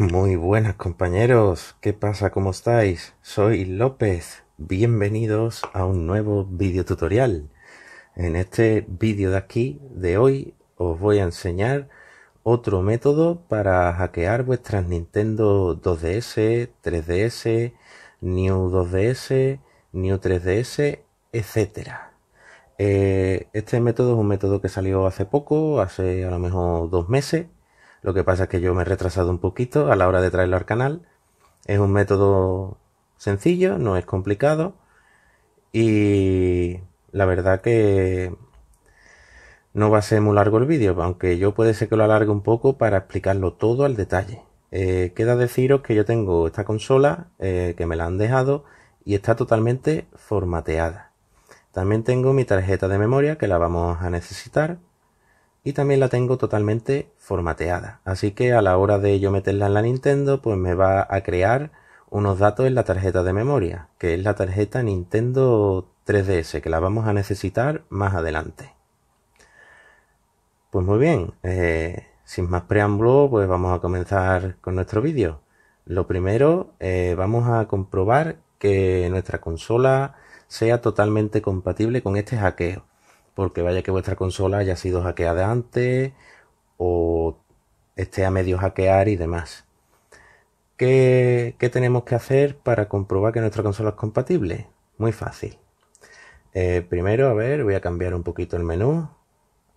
Muy buenas compañeros, ¿qué pasa? ¿Cómo estáis? Soy López, bienvenidos a un nuevo video tutorial. En este vídeo de aquí, de hoy, os voy a enseñar otro método para hackear vuestras Nintendo 2DS, 3DS, New 2DS, New 3DS, etc. Este método es un método que salió hace poco, hace a lo mejor 2 meses. Lo que pasa es que yo me he retrasado un poquito a la hora de traerlo al canal. Es un método sencillo, no es complicado. Y la verdad que no va a ser muy largo el vídeo, aunque yo puede ser que lo alargue un poco para explicarlo todo al detalle. Queda deciros que yo tengo esta consola que me la han dejado y está totalmente formateada. También tengo mi tarjeta de memoria que la vamos a necesitar. Y también la tengo totalmente formateada, así que a la hora de yo meterla en la Nintendo, pues me va a crear unos datos en la tarjeta de memoria, que es la tarjeta Nintendo 3DS, que la vamos a necesitar más adelante. Pues muy bien, sin más preámbulo, pues vamos a comenzar con nuestro vídeo. Lo primero, vamos a comprobar que nuestra consola sea totalmente compatible con este hackeo. Porque vaya que vuestra consola haya sido hackeada antes o esté a medio hackear y demás. ¿Qué tenemos que hacer para comprobar que nuestra consola es compatible? Muy fácil. Primero, a ver, voy a cambiar un poquito el menú.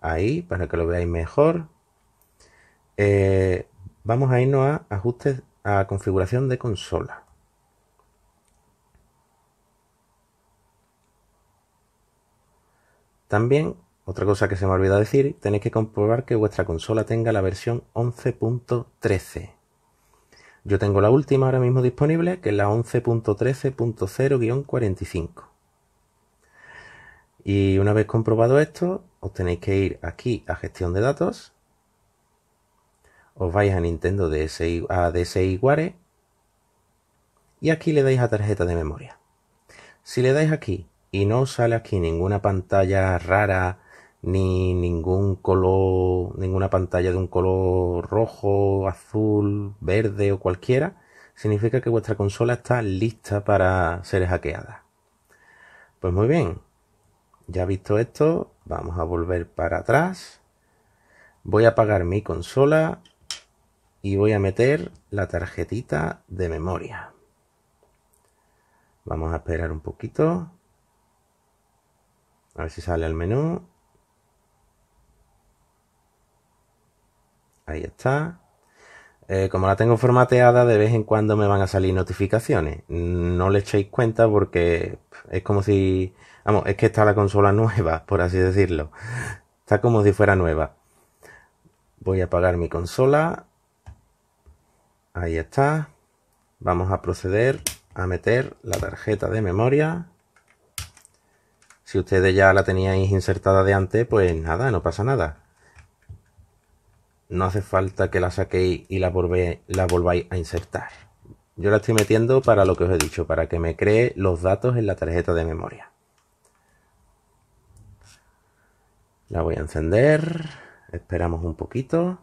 Ahí, para que lo veáis mejor. Vamos a irnos a ajustes, a configuración de consola. También, otra cosa que se me ha olvidado decir, tenéis que comprobar que vuestra consola tenga la versión 11.13. Yo tengo la última ahora mismo disponible, que es la 11.13.0-45. Y una vez comprobado esto, os tenéis que ir aquí a gestión de datos. Os vais a Nintendo DSiWare. Y aquí le dais a tarjeta de memoria. Si le dais aquí y no sale aquí ninguna pantalla rara, ni ningún color, ninguna pantalla de un color rojo, azul, verde o cualquiera, significa que vuestra consola está lista para ser hackeada. Pues muy bien, ya visto esto, vamos a volver para atrás. Voy a apagar mi consola y voy a meter la tarjetita de memoria. Vamos a esperar un poquito. A ver si sale al menú. Ahí está. Como la tengo formateada, de vez en cuando me van a salir notificaciones. No le echéis cuenta porque es como si... Vamos, es que está la consola nueva, por así decirlo. Está como si fuera nueva. Voy a apagar mi consola. Ahí está. Vamos a proceder a meter la tarjeta de memoria. Si ustedes ya la teníais insertada de antes, pues nada, no pasa nada. No hace falta que la saquéis y la volváis a insertar. Yo la estoy metiendo para lo que os he dicho, para que me cree los datos en la tarjeta de memoria. La voy a encender. Esperamos un poquito.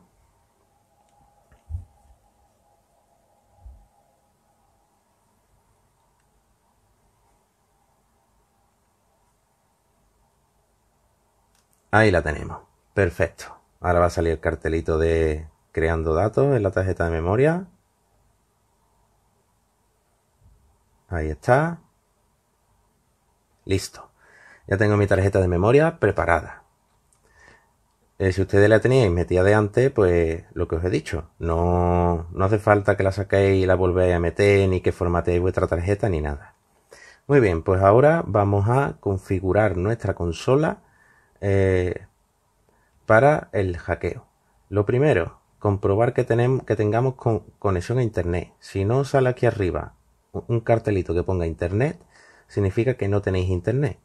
Ahí la tenemos, perfecto. Ahora va a salir el cartelito de creando datos en la tarjeta de memoria. Ahí está. Listo. Ya tengo mi tarjeta de memoria preparada. Si ustedes la teníais metida de antes, pues lo que os he dicho. No hace falta que la saquéis y la volváis a meter, ni que formateéis vuestra tarjeta, ni nada. Muy bien, pues ahora vamos a configurar nuestra consola para el hackeo. Lo primero, comprobar que tengamos conexión a internet. Si no sale aquí arriba un cartelito que ponga internet, significa que no tenéis internet.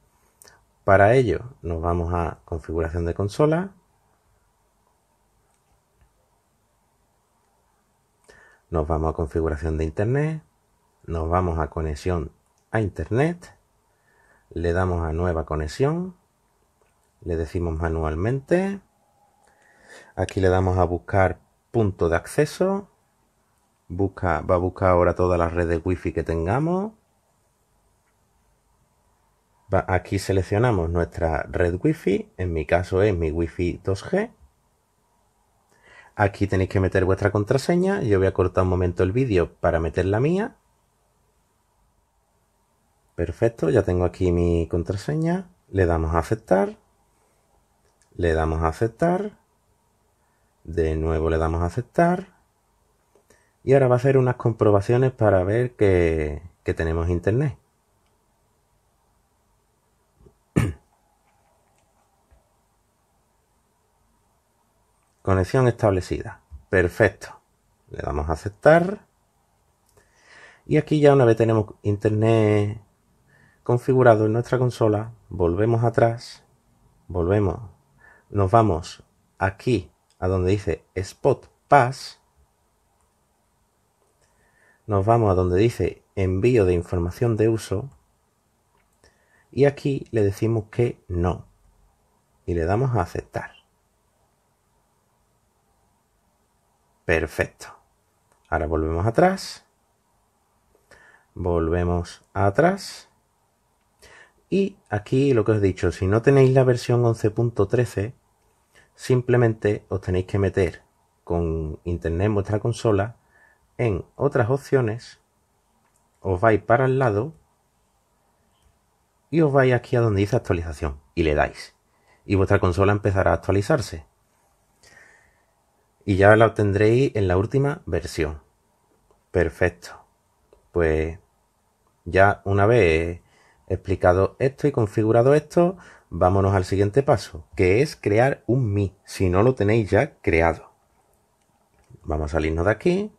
Para ello nos vamos a configuración de consola, nos vamos a configuración de internet, nos vamos a conexión a internet, le damos a nueva conexión. Le decimos manualmente. Aquí le damos a buscar punto de acceso. Va a buscar ahora todas las redes wifi que tengamos. Aquí seleccionamos nuestra red wifi, en mi caso es mi wifi 2G. Aquí tenéis que meter vuestra contraseña. Yo voy a cortar un momento el vídeo para meter la mía. Perfecto, ya tengo aquí mi contraseña. Le damos a aceptar. Le damos a aceptar. De nuevo le damos a aceptar. Y ahora va a hacer unas comprobaciones para ver que tenemos internet. Conexión establecida. Perfecto. Le damos a aceptar. Y aquí ya una vez tenemos internet configurado en nuestra consola, volvemos atrás. Volvemos. Nos vamos aquí a donde dice Spot Pass. Nos vamos a donde dice envío de información de uso. Y aquí le decimos que no. Y le damos a aceptar. Perfecto. Ahora volvemos atrás. Volvemos atrás. Y aquí lo que os he dicho, si no tenéis la versión 11.13, simplemente os tenéis que meter con internet en vuestra consola, en otras opciones, os vais para el lado y os vais aquí a donde dice actualización y le dais. Y vuestra consola empezará a actualizarse. Y ya la obtendréis en la última versión. Perfecto. Pues ya una vez he explicado esto y configurado esto, vámonos al siguiente paso, que es crear un Mi, si no lo tenéis ya creado. Vamos a salirnos de aquí.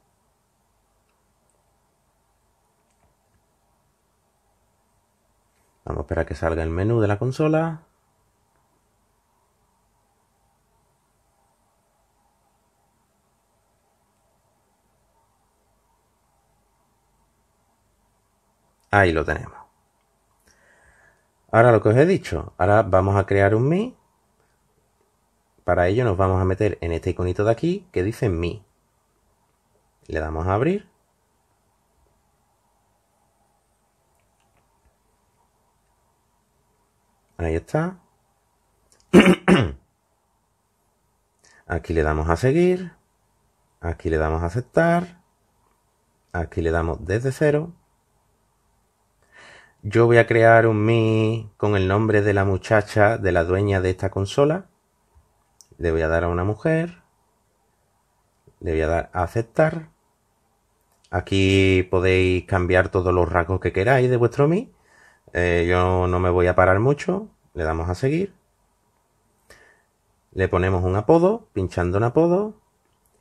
Vamos a esperar a que salga el menú de la consola. Ahí lo tenemos. Ahora lo que os he dicho, ahora vamos a crear un Mi. Para ello nos vamos a meter en este iconito de aquí que dice Mi. Le damos a abrir. Ahí está. Aquí le damos a seguir. Aquí le damos a aceptar. Aquí le damos desde cero. Yo voy a crear un Mi con el nombre de la muchacha, de la dueña de esta consola. Le voy a dar a una mujer. Le voy a dar a aceptar. Aquí podéis cambiar todos los rasgos que queráis de vuestro Mi. Yo no me voy a parar mucho. Le damos a seguir. Le ponemos un apodo, pinchando en apodo.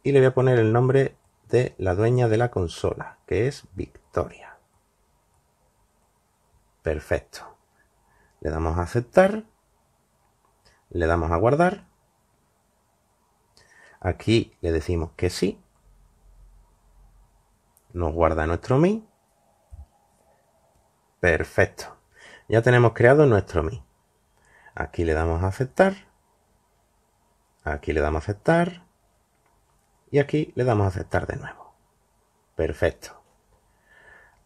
Y le voy a poner el nombre de la dueña de la consola, que es Victoria. Perfecto. Le damos a aceptar. Le damos a guardar. Aquí le decimos que sí. Nos guarda nuestro Mi. Perfecto. Ya tenemos creado nuestro Mi. Aquí le damos a aceptar. Aquí le damos a aceptar. Y aquí le damos a aceptar de nuevo. Perfecto.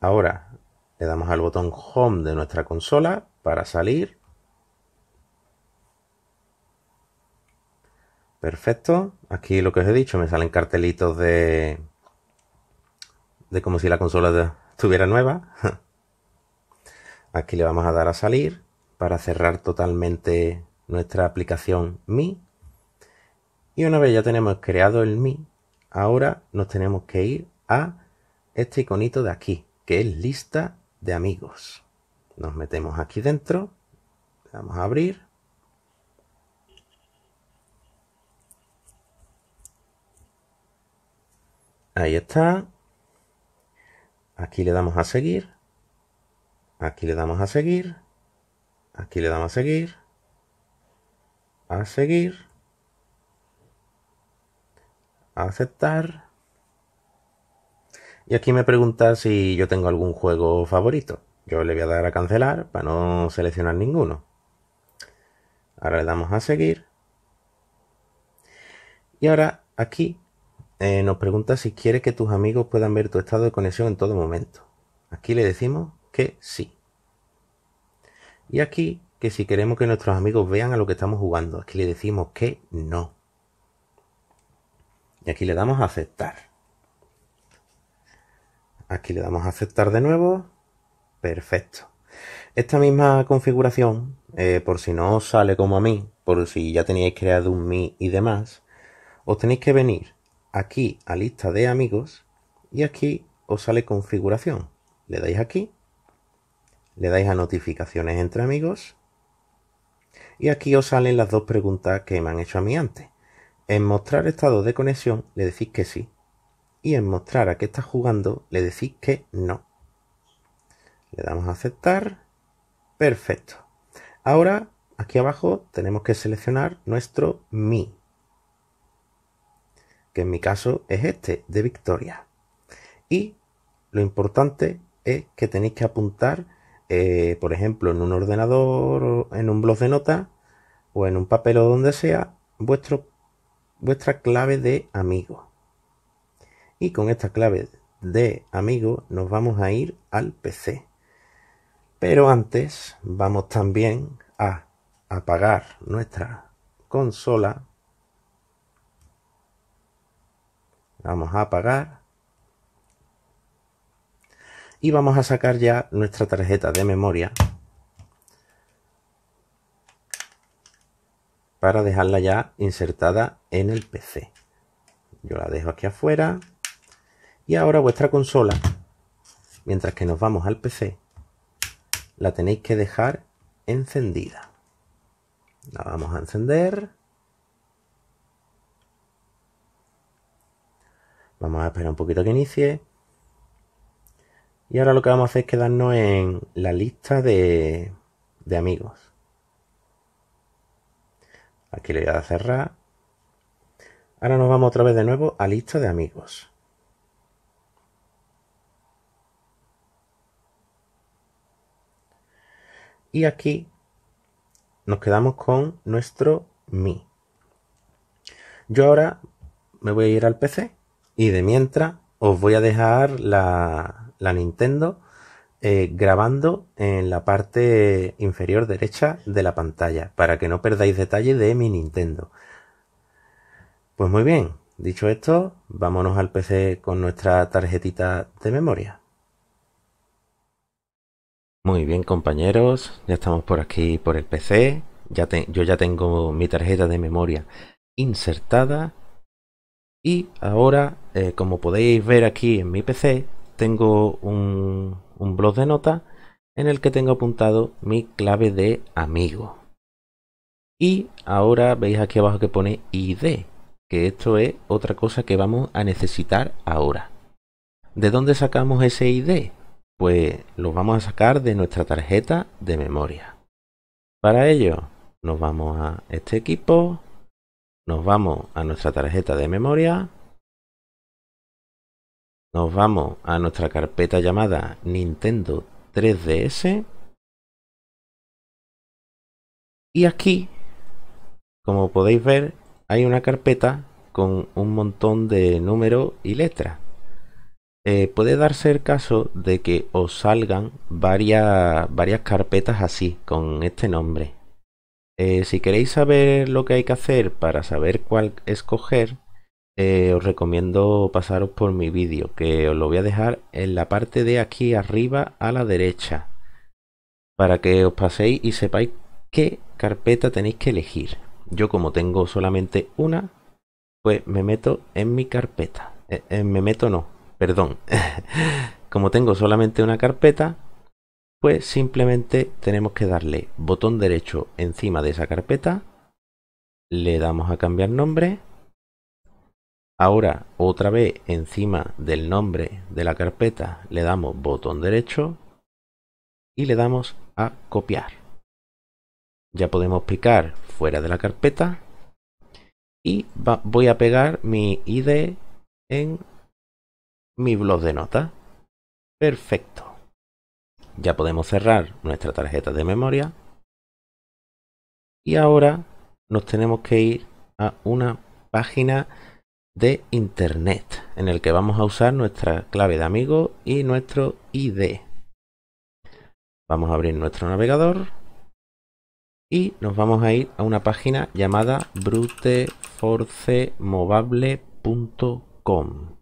Ahora le damos al botón Home de nuestra consola para salir. Perfecto. Aquí lo que os he dicho, me salen cartelitos de como si la consola estuviera nueva. Aquí le vamos a dar a salir para cerrar totalmente nuestra aplicación Mi. Y una vez ya tenemos creado el Mi, ahora nos tenemos que ir a este iconito de aquí, que es lista de amigos. Nos metemos aquí dentro, le damos a abrir. Ahí está. Aquí le damos a seguir. Aquí le damos a seguir. Aquí le damos a seguir. A seguir. A aceptar. Y aquí me pregunta si yo tengo algún juego favorito. Yo le voy a dar a cancelar para no seleccionar ninguno. Ahora le damos a seguir. Y ahora aquí Nos pregunta si quiere que tus amigos puedan ver tu estado de conexión en todo momento. Aquí le decimos que sí. Y aquí que si queremos que nuestros amigos vean a lo que estamos jugando. Aquí le decimos que no. Y aquí le damos a aceptar. Aquí le damos a aceptar de nuevo. Perfecto. Esta misma configuración, por si no os sale como a mí, por si ya teníais creado un Mi y demás, os tenéis que venir aquí a lista de amigos y aquí os sale configuración. Le dais aquí, le dais a notificaciones entre amigos y aquí os salen las dos preguntas que me han hecho a mí antes. En mostrar estado de conexión le decís que sí y en mostrar a qué estás jugando le decís que no. Le damos a aceptar. Perfecto. Ahora, aquí abajo, tenemos que seleccionar nuestro Mi, que en mi caso es este, de Victoria. Y lo importante es que tenéis que apuntar, por ejemplo, en un ordenador, o en un bloc de notas, o en un papel o donde sea, vuestra clave de amigo. Y con esta clave de amigo nos vamos a ir al PC. Pero antes vamos también a apagar nuestra consola. Vamos a apagar. Y vamos a sacar ya nuestra tarjeta de memoria para dejarla ya insertada en el PC. Yo la dejo aquí afuera. Y ahora vuestra consola, mientras que nos vamos al PC, la tenéis que dejar encendida. La vamos a encender. Vamos a esperar un poquito a que inicie. Y ahora lo que vamos a hacer es quedarnos en la lista de amigos. Aquí le voy a cerrar. Ahora nos vamos otra vez de nuevo a lista de amigos. Y aquí nos quedamos con nuestro Mi. Yo ahora me voy a ir al PC y de mientras os voy a dejar la Nintendo grabando en la parte inferior derecha de la pantalla para que no perdáis detalle de mi Nintendo. Pues muy bien, dicho esto, vámonos al PC con nuestra tarjetita de memoria. Muy bien, compañeros, ya estamos por aquí por el PC. Yo ya tengo mi tarjeta de memoria insertada y ahora, como podéis ver aquí en mi PC, tengo un bloc de notas en el que tengo apuntado mi clave de amigo. Y ahora veis aquí abajo que pone ID, que esto es otra cosa que vamos a necesitar ahora. ¿De dónde sacamos ese ID? Pues los vamos a sacar de nuestra tarjeta de memoria. Para ello nos vamos a este equipo, nos vamos a nuestra tarjeta de memoria, nos vamos a nuestra carpeta llamada Nintendo 3DS y aquí, como podéis ver, hay una carpeta con un montón de números y letras. Puede darse el caso de que os salgan varias carpetas así, con este nombre. Si queréis saber lo que hay que hacer para saber cuál escoger, os recomiendo pasaros por mi vídeo, que os lo voy a dejar en la parte de aquí arriba a la derecha, para que os paséis y sepáis qué carpeta tenéis que elegir. Yo, como tengo solamente una, pues me meto en mi carpeta. Como tengo solamente una carpeta, pues simplemente tenemos que darle botón derecho encima de esa carpeta, le damos a cambiar nombre. Ahora otra vez encima del nombre de la carpeta le damos botón derecho y le damos a copiar. Ya podemos picar fuera de la carpeta y voy a pegar mi ID en mi bloc de notas. Perfecto. Ya podemos cerrar nuestra tarjeta de memoria. Y ahora nos tenemos que ir a una página de internet, en el que vamos a usar nuestra clave de amigo y nuestro ID. Vamos a abrir nuestro navegador y nos vamos a ir a una página llamada bruteforcemovable.com.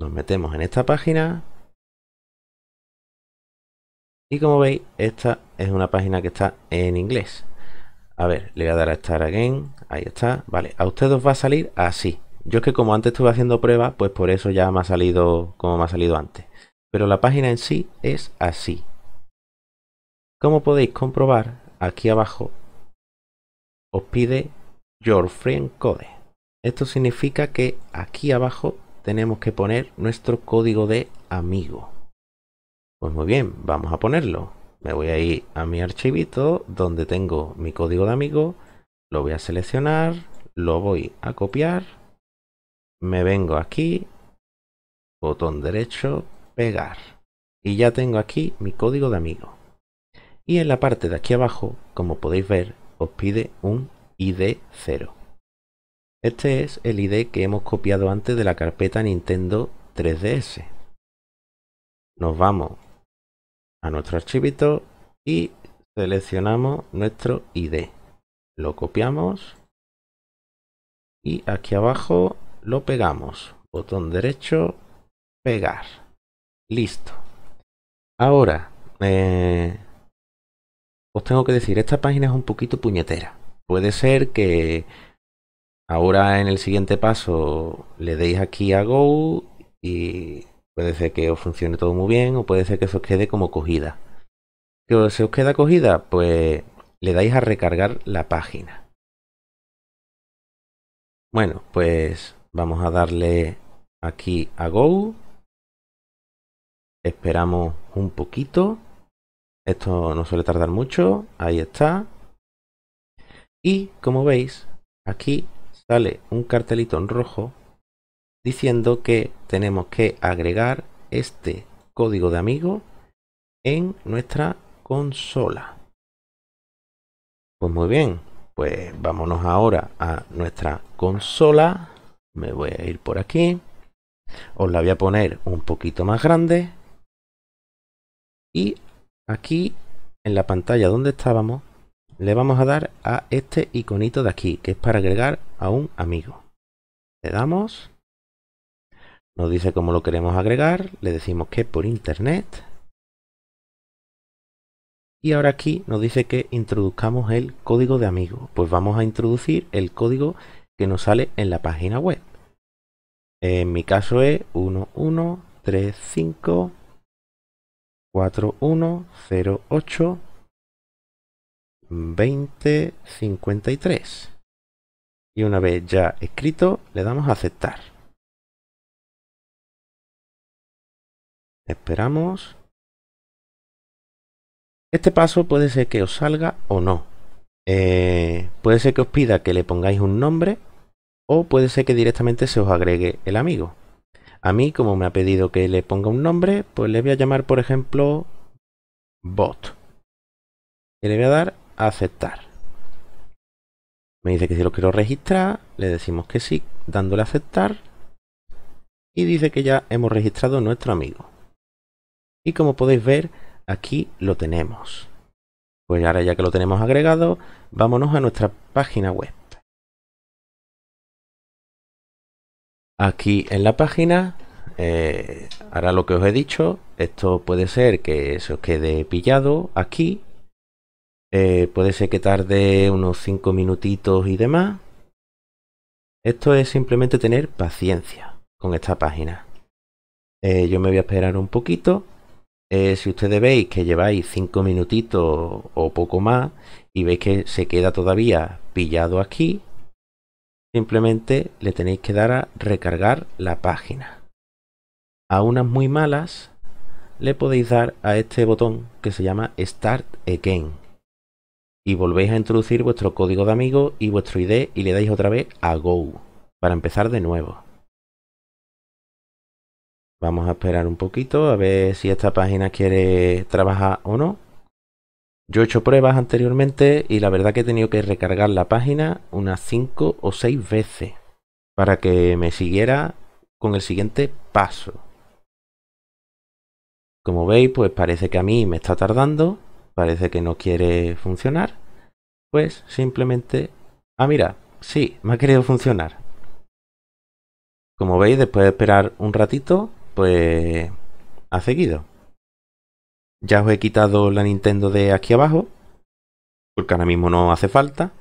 Nos metemos en esta página y, como veis, esta es una página que está en inglés. A ver, le voy a dar a Start Again. Ahí está. Vale, a ustedes os va a salir así. Yo es que como antes estuve haciendo pruebas, pues por eso ya me ha salido como me ha salido antes. Pero la página en sí es así. Como podéis comprobar, aquí abajo os pide Your Friend Code. Esto significa que aquí abajo tenemos que poner nuestro código de amigo. Pues muy bien, vamos a ponerlo. Me voy a ir a mi archivito donde tengo mi código de amigo, lo voy a seleccionar, lo voy a copiar, me vengo aquí, botón derecho, pegar, y ya tengo aquí mi código de amigo. Y en la parte de aquí abajo, como podéis ver, os pide un ID 0. Este es el ID que hemos copiado antes de la carpeta Nintendo 3DS. Nos vamos a nuestro archivito y seleccionamos nuestro ID, lo copiamos y aquí abajo lo pegamos, botón derecho, pegar, listo. Ahora os tengo que decir, esta página es un poquito puñetera. Puede ser que ahora en el siguiente paso le deis aquí a Go y puede ser que os funcione todo muy bien, o puede ser que se os quede como cogida. ¿Que se os queda cogida? Pues le dais a recargar la página. Bueno, pues vamos a darle aquí a Go. Esperamos un poquito. Esto no suele tardar mucho. Ahí está. Y como veis, aquí sale un cartelito en rojo diciendo que tenemos que agregar este código de amigo en nuestra consola. Pues muy bien, pues vámonos ahora a nuestra consola. Me voy a ir por aquí, os la voy a poner un poquito más grande y aquí en la pantalla donde estábamos le vamos a dar a este iconito de aquí, que es para agregar a un amigo. Le damos. Nos dice cómo lo queremos agregar, le decimos que por internet. Y ahora aquí nos dice que introduzcamos el código de amigo. Pues vamos a introducir el código que nos sale en la página web. En mi caso es 113541082053. Y una vez ya escrito, le damos a aceptar. Esperamos. Este paso puede ser que os salga o no. Puede ser que os pida que le pongáis un nombre o puede ser que directamente se os agregue el amigo. A mí, como me ha pedido que le ponga un nombre, pues le voy a llamar, por ejemplo, Bot. Y le voy a dar a aceptar. Me dice que si lo quiero registrar, le decimos que sí, dándole a aceptar. Y dice que ya hemos registrado nuestro amigo. Y como podéis ver, aquí lo tenemos. Pues ahora ya que lo tenemos agregado, vámonos a nuestra página web. Aquí en la página, ahora lo que os he dicho, esto puede ser que se os quede pillado aquí. Puede ser que tarde unos 5 minutitos y demás. Esto es simplemente tener paciencia con esta página. Yo me voy a esperar un poquito. Si ustedes veis que lleváis 5 minutitos o poco más y veis que se queda todavía pillado aquí, simplemente le tenéis que dar a recargar la página. A unas muy malas le podéis dar a este botón que se llama Start Again y volvéis a introducir vuestro código de amigo y vuestro ID y le dais otra vez a Go para empezar de nuevo. Vamos a esperar un poquito a ver si esta página quiere trabajar o no. Yo he hecho pruebas anteriormente y la verdad que he tenido que recargar la página unas 5 o 6 veces. para que me siguiera con el siguiente paso. Como veis, pues parece que a mí me está tardando, parece que no quiere funcionar. Pues simplemente... Ah, mira, sí, me ha querido funcionar. Como veis, después de esperar un ratito, pues ha seguido. Ya os he quitado la Nintendo de aquí abajo, porque ahora mismo no hace falta.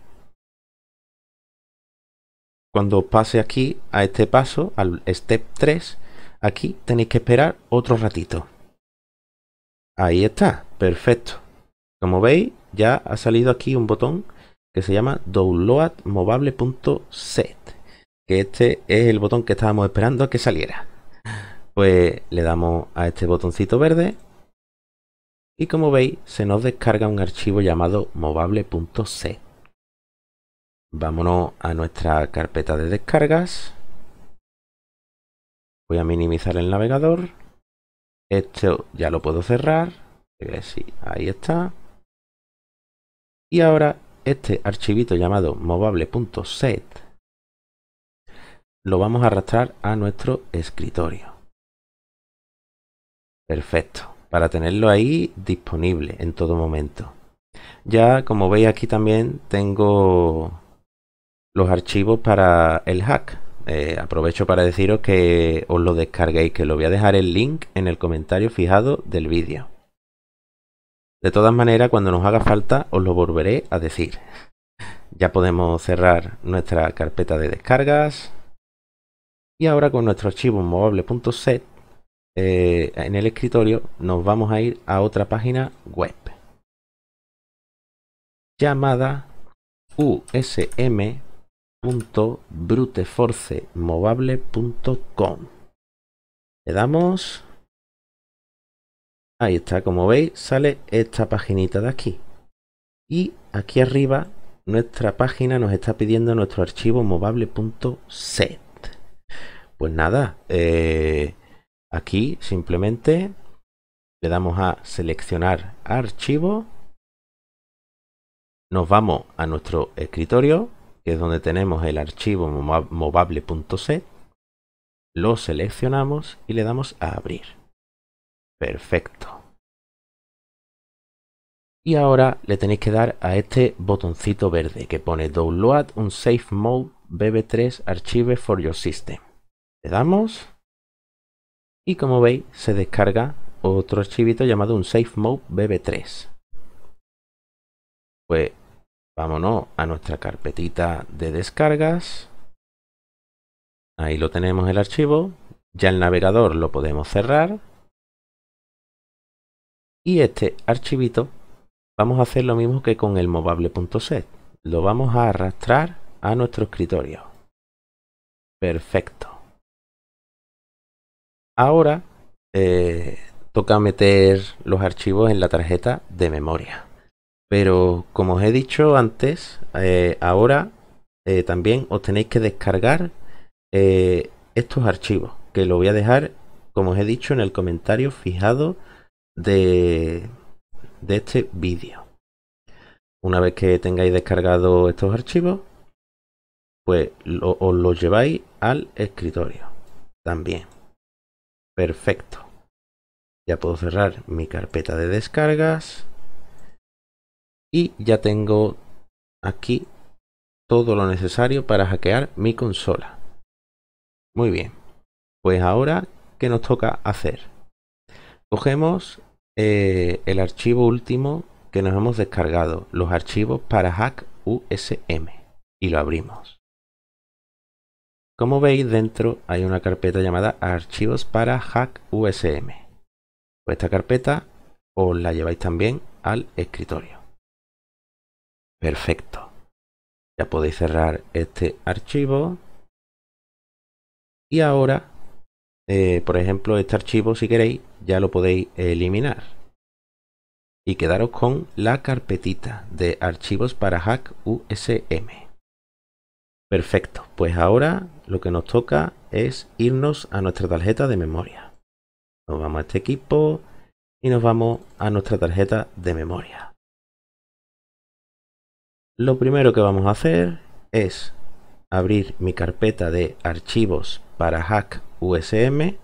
Cuando os pase aquí a este paso, al step 3, aquí tenéis que esperar otro ratito. Ahí está, perfecto. Como veis, ya ha salido aquí un botón que se llama Movable.set, que este es el botón que estábamos esperando a que saliera. Pues le damos a este botoncito verde y como veis se nos descarga un archivo llamado Movable.set. Vámonos a nuestra carpeta de descargas. Voy a minimizar el navegador. Esto ya lo puedo cerrar. Sí, ahí está. Y ahora este archivito llamado Movable.set lo vamos a arrastrar a nuestro escritorio. Perfecto, para tenerlo ahí disponible en todo momento. Ya como veis aquí también tengo los archivos para el hack. Aprovecho para deciros que os lo descarguéis, que lo voy a dejar el link en el comentario fijado del vídeo. De todas maneras, cuando nos haga falta os lo volveré a decir. Ya podemos cerrar nuestra carpeta de descargas. Y ahora con nuestro archivo Movable.set en el escritorio nos vamos a ir a otra página web llamada usm.bruteforcemovable.com. Le damos... Ahí está, como veis sale esta paginita de aquí. Y aquí arriba nuestra página nos está pidiendo nuestro archivo Movable.set. Pues nada, aquí simplemente le damos a seleccionar archivo. Nos vamos a nuestro escritorio, que es donde tenemos el archivo Movable.set. Lo seleccionamos y le damos a abrir. Perfecto. Y ahora le tenéis que dar a este botoncito verde que pone Download un Safe Mode BB3 Archive for your system. Le damos y como veis se descarga otro archivito llamado un Safe Mode BB3. Pues vámonos a nuestra carpetita de descargas. Ahí lo tenemos el archivo. Ya el navegador lo podemos cerrar. Y este archivito vamos a hacer lo mismo que con el Movable.set. Lo vamos a arrastrar a nuestro escritorio. Perfecto. Ahora toca meter los archivos en la tarjeta de memoria. Pero como os he dicho antes, ahora también os tenéis que descargar estos archivos, que lo voy a dejar, como os he dicho, en el comentario fijado de este vídeo. Una vez que tengáis descargado estos archivos, pues os los lleváis al escritorio también. Perfecto. Ya puedo cerrar mi carpeta de descargas y ya tengo aquí todo lo necesario para hackear mi consola. Muy bien, pues ahora ¿qué nos toca hacer? Cogemos el archivo último que nos hemos descargado, los archivos para hack USM, y lo abrimos. Como veis, dentro hay una carpeta llamada archivos para hack USM. Pues esta carpeta os la lleváis también al escritorio. Perfecto. Ya podéis cerrar este archivo. Y ahora... por ejemplo, este archivo, si queréis, ya lo podéis eliminar y quedaros con la carpetita de archivos para hack USM. Perfecto, pues ahora lo que nos toca es irnos a nuestra tarjeta de memoria. Nos vamos a este equipo y nos vamos a nuestra tarjeta de memoria. Lo primero que vamos a hacer es abrir mi carpeta de archivos para hack USM.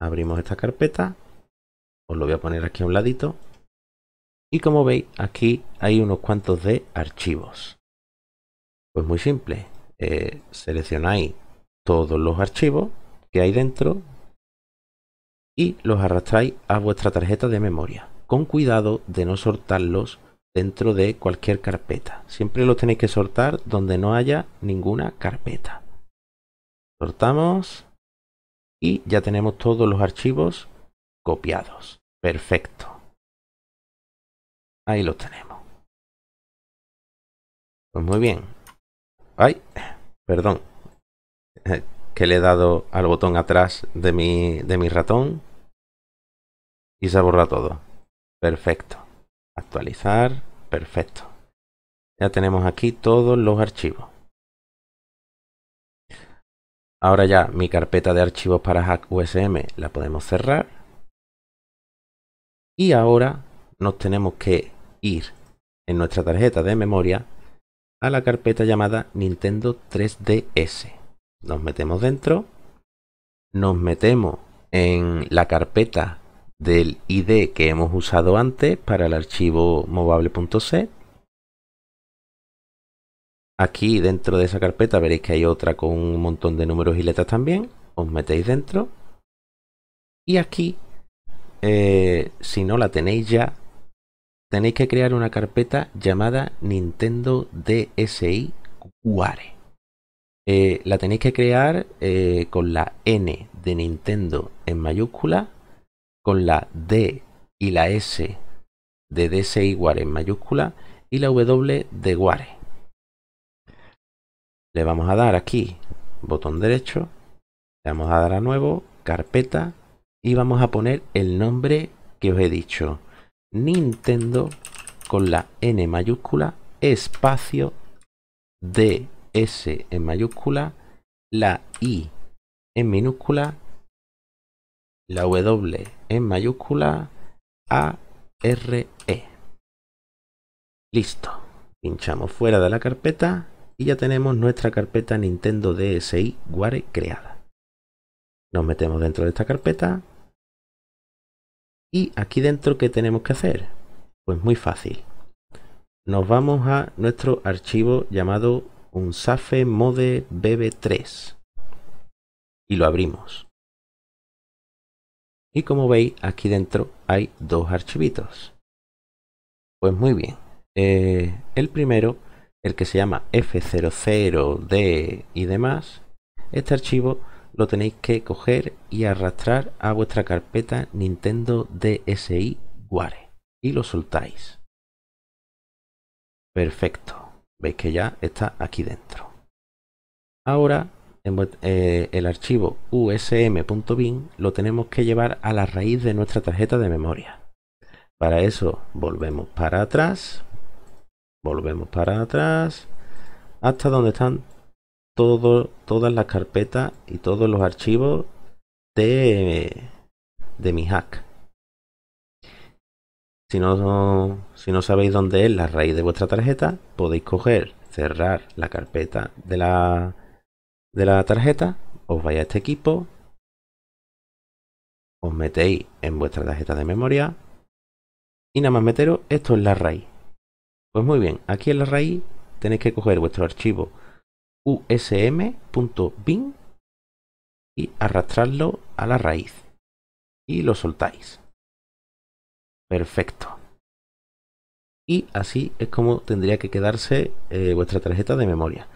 Abrimos esta carpeta, os lo voy a poner aquí a un ladito, y como veis aquí hay unos cuantos de archivos. Pues muy simple, seleccionáis todos los archivos que hay dentro y los arrastráis a vuestra tarjeta de memoria, con cuidado de no soltarlos dentro de cualquier carpeta. Siempre los tenéis que soltar donde no haya ninguna carpeta. Soltamos y ya tenemos todos los archivos copiados. Perfecto, ahí los tenemos. Pues muy bien. Ay, perdón, que le he dado al botón atrás de mi ratón y se ha borrado todo. Perfecto. Actualizar. Perfecto. Ya tenemos aquí todos los archivos. Ahora ya mi carpeta de archivos para hack USM la podemos cerrar. Y ahora nos tenemos que ir en nuestra tarjeta de memoria a la carpeta llamada Nintendo 3DS. Nos metemos dentro. Nos metemos en la carpeta del ID que hemos usado antes para el archivo Movable.set. Aquí dentro de esa carpeta veréis que hay otra con un montón de números y letras también. Os metéis dentro. Y aquí, si no la tenéis ya, tenéis que crear una carpeta llamada Nintendo DSiWare. La tenéis que crear con la N de Nintendo en mayúscula, con la D y la S de DSiWare en mayúscula y la W de Ware. Le vamos a dar aquí, botón derecho, le vamos a dar a nuevo, carpeta, y vamos a poner el nombre que os he dicho. Nintendo con la N mayúscula, espacio, DS en mayúscula, la I en minúscula, la W en mayúscula, ARE. Listo. Pinchamos fuera de la carpeta y ya tenemos nuestra carpeta Nintendo DSiWare creada. Nos metemos dentro de esta carpeta. Y aquí dentro, ¿qué tenemos que hacer? Pues muy fácil. Nos vamos a nuestro archivo llamado unsafe-mode-bb3 y lo abrimos. Y como veis, aquí dentro hay dos archivitos. Pues muy bien. El primero, el que se llama F00D y demás, este archivo lo tenéis que coger y arrastrar a vuestra carpeta Nintendo DSiWare. Y lo soltáis. Perfecto. Veis que ya está aquí dentro. Ahora, el archivo usm.bin lo tenemos que llevar a la raíz de nuestra tarjeta de memoria. Para eso volvemos para atrás, hasta donde están todas las carpetas y todos los archivos de mi hack. Si no sabéis dónde es la raíz de vuestra tarjeta, podéis coger, cerrar la carpeta de la tarjeta, os vais a este equipo, os metéis en vuestra tarjeta de memoria y nada más meteros, esto es la raíz. Pues muy bien, aquí en la raíz tenéis que coger vuestro archivo usm.bin y arrastrarlo a la raíz y lo soltáis. Perfecto. Y así es como tendría que quedarse vuestra tarjeta de memoria.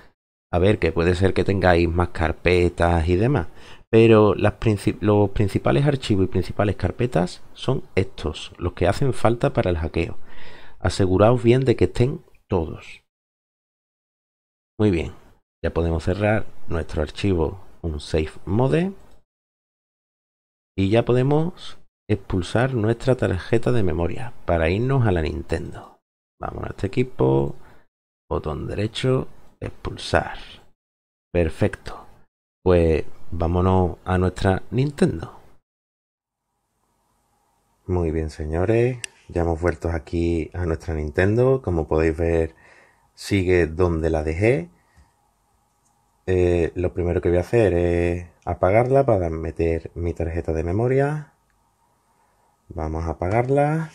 A ver, que puede ser que tengáis más carpetas y demás, pero los principales archivos y principales carpetas son estos, los que hacen falta para el hackeo. Aseguraos bien de que estén todos. Muy bien, ya podemos cerrar nuestro archivo unsafemode y ya podemos expulsar nuestra tarjeta de memoria para irnos a la Nintendo. Vamos a este equipo, botón derecho, expulsar. Perfecto. Pues vámonos a nuestra Nintendo. Muy bien, señores, ya hemos vuelto aquí a nuestra Nintendo. Como podéis ver, sigue donde la dejé. lo primero que voy a hacer es apagarla para meter mi tarjeta de memoria. Vamos a apagarla.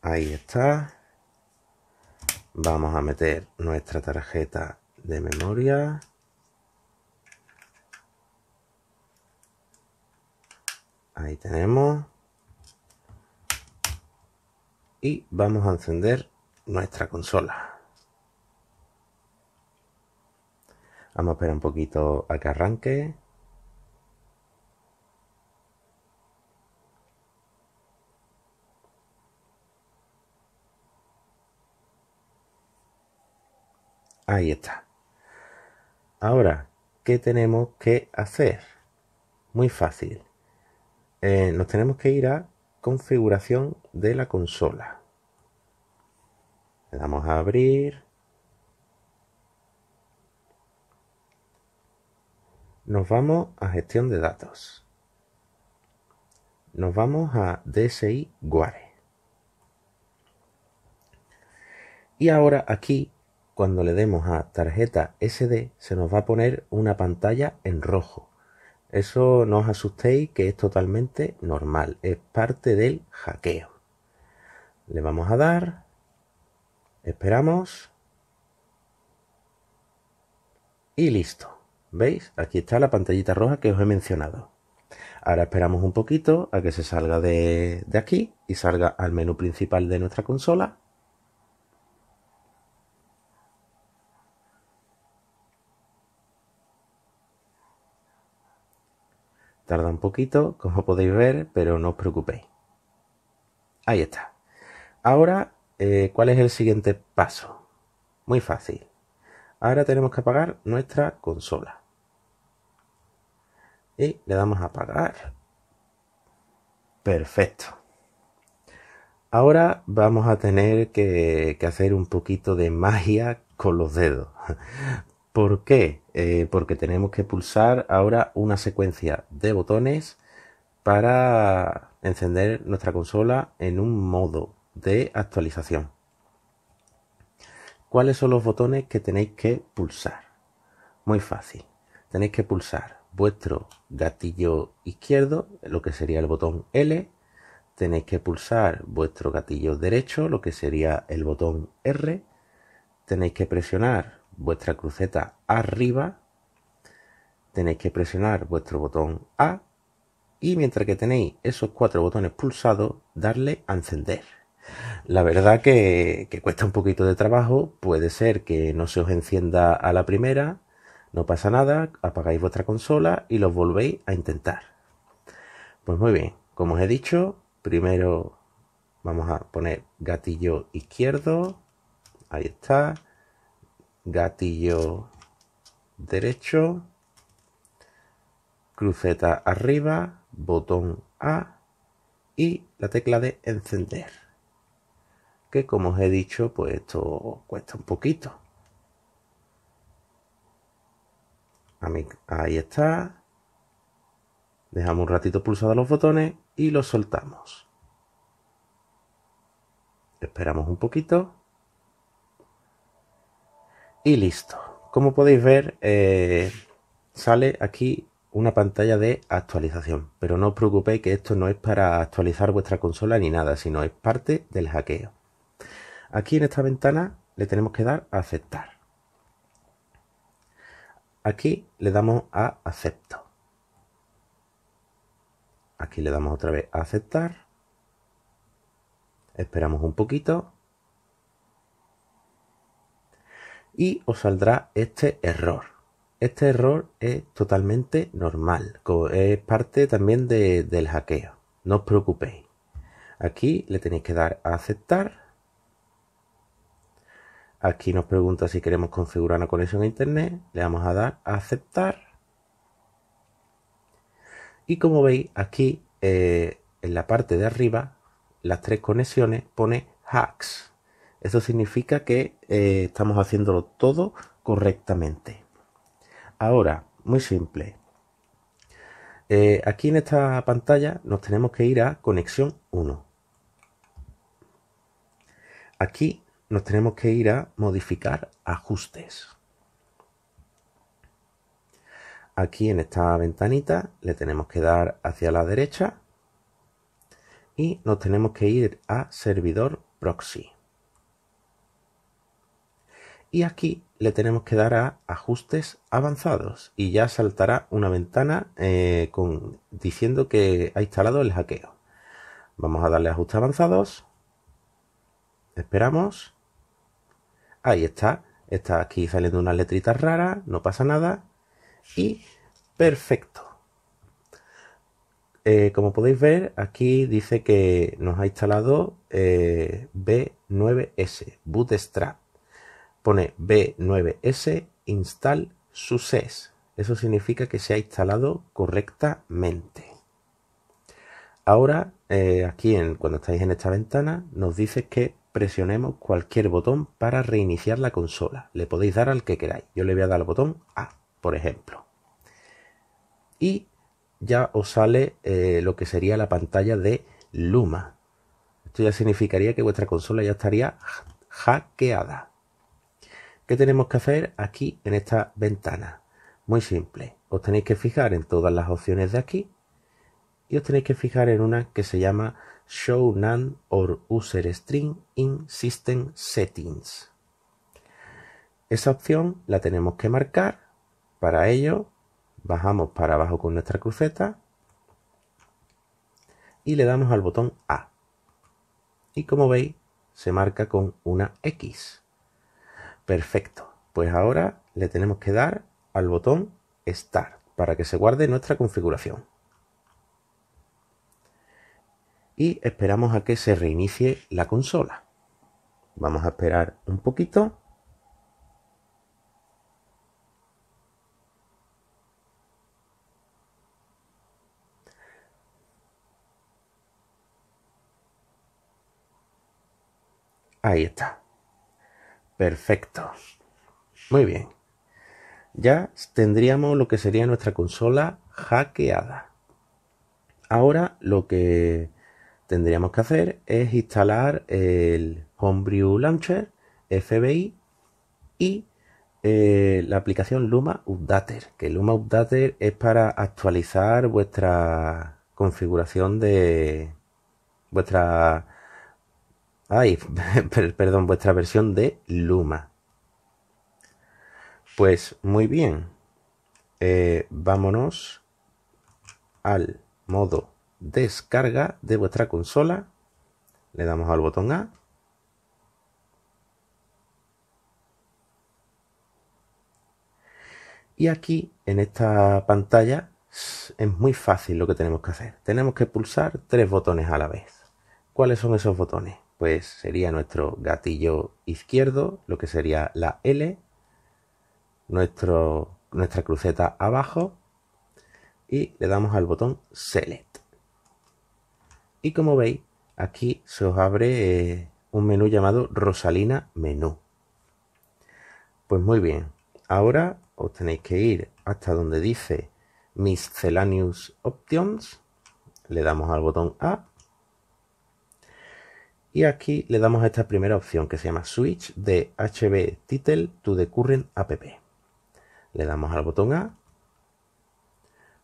Ahí está. Vamos a meter nuestra tarjeta de memoria. Ahí tenemos. Y vamos a encender nuestra consola. Vamos a esperar un poquito a que arranque. Ahí está. Ahora, ¿qué tenemos que hacer? Muy fácil. Nos tenemos que ir a configuración de la consola. Le damos a abrir. Nos vamos a gestión de datos. Nos vamos a DSiWare. Y ahora aquí, cuando le demos a tarjeta SD, se nos va a poner una pantalla en rojo. Eso no os asustéis, que es totalmente normal, es parte del hackeo. Le vamos a dar, esperamos y listo. ¿Veis? Aquí está la pantallita roja que os he mencionado. Ahora esperamos un poquito a que se salga de aquí y salga al menú principal de nuestra consola. Tarda un poquito, como podéis ver, pero no os preocupéis. Ahí está. Ahora, ¿cuál es el siguiente paso? Muy fácil. Ahora tenemos que apagar nuestra consola. Y le damos a apagar. Perfecto. Ahora vamos a tener que hacer un poquito de magia con los dedos. ¿Por qué? Porque tenemos que pulsar ahora una secuencia de botones para encender nuestra consola en un modo de actualización. ¿Cuáles son los botones que tenéis que pulsar? Muy fácil. Tenéis que pulsar vuestro gatillo izquierdo, lo que sería el botón L. Tenéis que pulsar vuestro gatillo derecho, lo que sería el botón R. Tenéis que presionar vuestra cruceta arriba, tenéis que presionar vuestro botón A y mientras que tenéis esos cuatro botones pulsados, darle a encender. La verdad que cuesta un poquito de trabajo, puede ser que no se os encienda a la primera, no pasa nada, apagáis vuestra consola y los volvéis a intentar. Pues muy bien, como os he dicho, primero vamos a poner gatillo izquierdo, ahí está. Gatillo derecho, cruceta arriba, botón A y la tecla de encender. Que como os he dicho, pues esto cuesta un poquito. Ahí está. Dejamos un ratito pulsados los botones y los soltamos. Esperamos un poquito. Y listo. Como podéis ver, sale aquí una pantalla de actualización. Pero no os preocupéis que esto no es para actualizar vuestra consola ni nada, sino es parte del hackeo. Aquí en esta ventana le tenemos que dar a aceptar. Aquí le damos a acepto. Aquí le damos otra vez a aceptar. Esperamos un poquito. Y os saldrá este error. Este error es totalmente normal. Es parte también del hackeo. No os preocupéis. Aquí le tenéis que dar a aceptar. Aquí nos pregunta si queremos configurar una conexión a internet. Le vamos a dar a aceptar. Y como veis aquí en la parte de arriba, las tres conexiones pone hacks. Eso significa que estamos haciéndolo todo correctamente. Ahora, muy simple. Aquí en esta pantalla nos tenemos que ir a conexión 1. Aquí nos tenemos que ir a modificar ajustes. Aquí en esta ventanita le tenemos que dar hacia la derecha y nos tenemos que ir a servidor proxy. Y aquí le tenemos que dar a ajustes avanzados y ya saltará una ventana diciendo que ha instalado el hackeo. Vamos a darle a ajustes avanzados. Esperamos. Ahí está. Está aquí saliendo unas letritas raras. No pasa nada. Y perfecto. Como podéis ver, aquí dice que nos ha instalado B9S, Bootstrap. Pone B9S install success. Eso significa que se ha instalado correctamente. Ahora, aquí cuando estáis en esta ventana, nos dice que presionemos cualquier botón para reiniciar la consola. Le podéis dar al que queráis. Yo le voy a dar al botón A, por ejemplo. Y ya os sale lo que sería la pantalla de Luma. Esto ya significaría que vuestra consola ya estaría hackeada. ¿Qué tenemos que hacer aquí en esta ventana? Muy simple. Os tenéis que fijar en todas las opciones de aquí y os tenéis que fijar en una que se llama Show NAND or User String in System Settings. Esa opción la tenemos que marcar. Para ello, bajamos para abajo con nuestra cruceta y le damos al botón A. Y como veis, se marca con una X. Perfecto. Pues ahora le tenemos que dar al botón Start para que se guarde nuestra configuración. Y esperamos a que se reinicie la consola. Vamos a esperar un poquito. Ahí está. Perfecto. Muy bien. Ya tendríamos lo que sería nuestra consola hackeada. Ahora lo que tendríamos que hacer es instalar el Homebrew Launcher, FBI y la aplicación Luma Updater. Que Luma Updater es para actualizar vuestra configuración de vuestra... vuestra versión de Luma. Pues muy bien. Vámonos al modo descarga de vuestra consola. Le damos al botón A. Y aquí, en esta pantalla, es muy fácil lo que tenemos que hacer. Tenemos que pulsar 3 botones a la vez. ¿Cuáles son esos botones? Pues sería nuestro gatillo izquierdo, lo que sería la L, nuestra cruceta abajo y le damos al botón Select. Y como veis, aquí se os abre un menú llamado Rosalina Menú. Pues muy bien, ahora os tenéis que ir hasta donde dice Miscellaneous Options, le damos al botón A. Y aquí le damos a esta primera opción que se llama Switch de HB Title to the Current App. Le damos al botón A.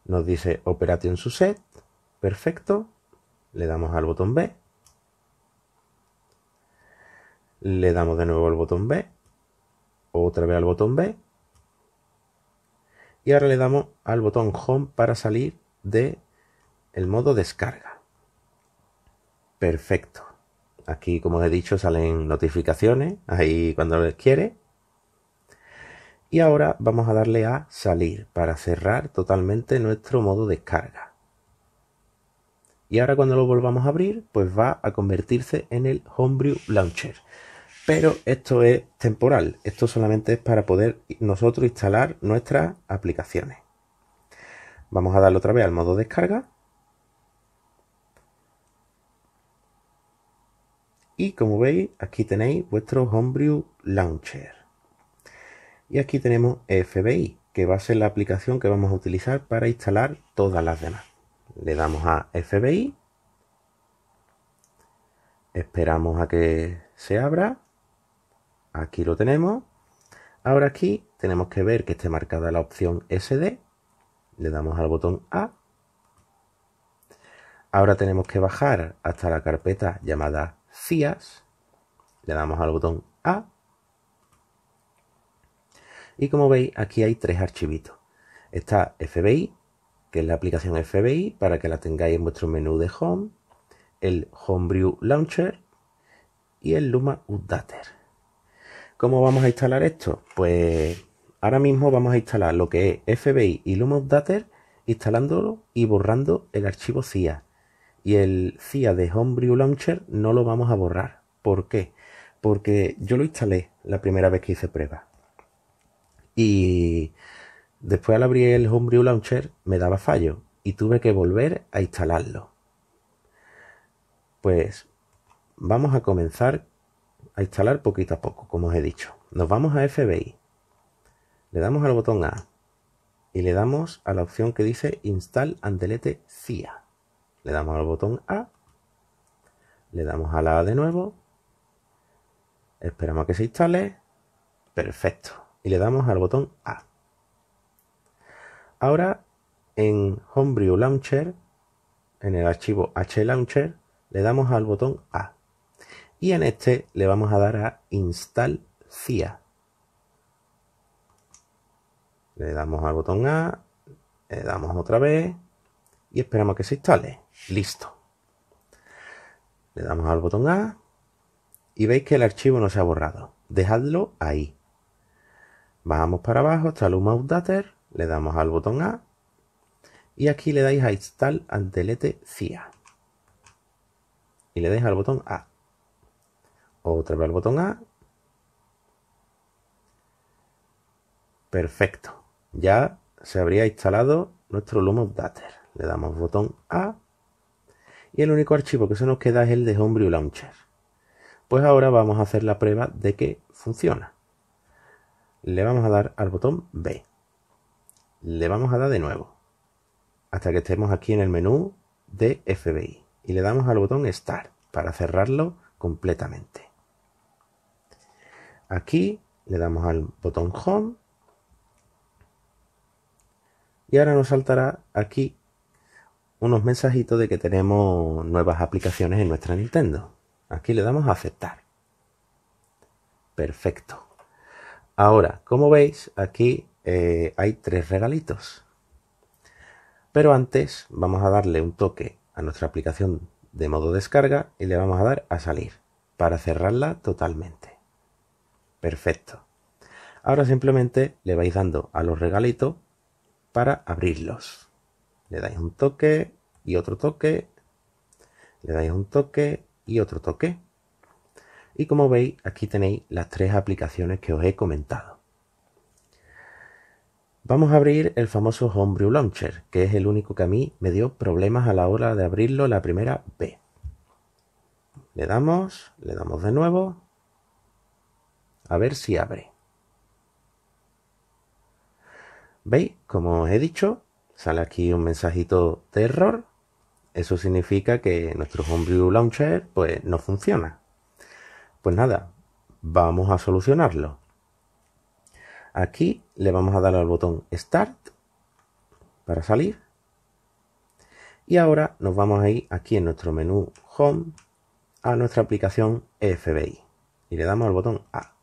Nos dice Operation Success. Perfecto. Le damos al botón B. Le damos de nuevo al botón B. Otra vez al botón B. Y ahora le damos al botón Home para salir del modo descarga. Perfecto. Aquí, como os he dicho, salen notificaciones, ahí cuando les quiere. Y ahora vamos a darle a salir para cerrar totalmente nuestro modo descarga. Y ahora cuando lo volvamos a abrir, pues va a convertirse en el Homebrew Launcher. Pero esto es temporal, esto solamente es para poder nosotros instalar nuestras aplicaciones. Vamos a darle otra vez al modo descarga. Y como veis, aquí tenéis vuestro Homebrew Launcher. Y aquí tenemos FBI, que va a ser la aplicación que vamos a utilizar para instalar todas las demás. Le damos a FBI. Esperamos a que se abra. Aquí lo tenemos. Ahora aquí tenemos que ver que esté marcada la opción SD. le damos al botón A. Ahora tenemos que bajar hasta la carpeta llamada CIAS, le damos al botón A. Y como veis, aquí hay tres archivitos. Está FBI, que es la aplicación FBI, para que la tengáis en vuestro menú de Home, el Homebrew Launcher y el Luma Updater. ¿Cómo vamos a instalar esto? Pues ahora mismo vamos a instalar lo que es FBI y Luma Updater, instalándolo y borrando el archivo CIA. Y el CIA de Homebrew Launcher no lo vamos a borrar. ¿Por qué? Porque yo lo instalé la primera vez que hice prueba. Y después al abrir el Homebrew Launcher me daba fallo y tuve que volver a instalarlo. Pues vamos a comenzar a instalar poquito a poco, como os he dicho. Nos vamos a FBI. Le damos al botón A y le damos a la opción que dice Install and Delete CIA. Le damos al botón A, le damos a la A de nuevo, esperamos a que se instale, perfecto, y le damos al botón A. Ahora en Homebrew Launcher, en el archivo HB Launcher, le damos al botón A y en este le vamos a dar a Install CIA. Le damos al botón A, le damos otra vez y esperamos a que se instale. Listo. Le damos al botón A y veis que el archivo no se ha borrado. Dejadlo ahí. Bajamos para abajo hasta Luma Updater, le damos al botón A y aquí le dais a Install and Delete CIA. Y le dais al botón A. Otra vez al botón A. Perfecto. Ya se habría instalado nuestro Luma Updater. Le damos botón A y el único archivo que se nos queda es el de Homebrew Launcher. Pues ahora vamos a hacer la prueba de que funciona. Le vamos a dar al botón B. Le vamos a dar de nuevo hasta que estemos aquí en el menú de FBI y le damos al botón Start para cerrarlo completamente. Aquí le damos al botón Home y ahora nos saltará aquí unos mensajitos de que tenemos nuevas aplicaciones en nuestra Nintendo. Aquí le damos a aceptar. Perfecto. Ahora, como veis, aquí hay tres regalitos. Pero antes vamos a darle un toque a nuestra aplicación de modo descarga y le vamos a dar a salir para cerrarla totalmente. Perfecto. Ahora simplemente le vais dando a los regalitos para abrirlos. Le dais un toque y otro toque, le dais un toque y otro toque. Y como veis, aquí tenéis las tres aplicaciones que os he comentado. Vamos a abrir el famoso Homebrew Launcher, que es el único que a mí me dio problemas a la hora de abrirlo la primera vez. Le damos de nuevo, a ver si abre. ¿Veis? Como os he dicho, sale aquí un mensajito de error. Eso significa que nuestro Homebrew Launcher pues no funciona. Pues nada, vamos a solucionarlo. Aquí le vamos a dar al botón Start para salir. Y ahora nos vamos a ir aquí en nuestro menú Home a nuestra aplicación FBI. Y le damos al botón A.